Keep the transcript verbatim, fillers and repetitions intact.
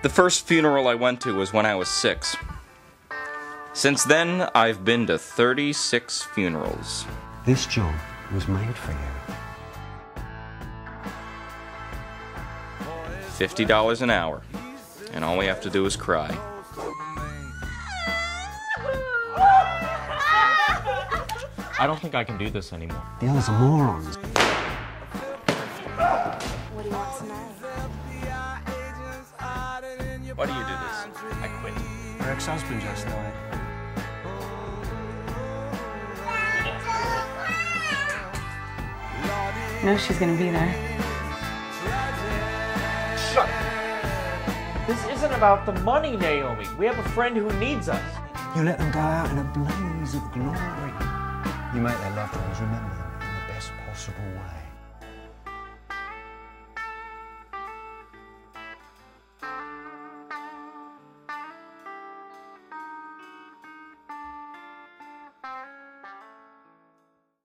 The first funeral I went to was when I was six. Since then, I've been to thirty-six funerals. This job was made for you. fifty dollars an hour, and all we have to do is cry. I don't think I can do this anymore. The others are morons. What do you want tonight? Why do you do this? I quit. Her ex-husband just died. No, she's gonna be there. Shut up! This isn't about the money, Naomi. We have a friend who needs us. You let them go out in a blaze of glory. You make their loved ones remember them in the best possible way.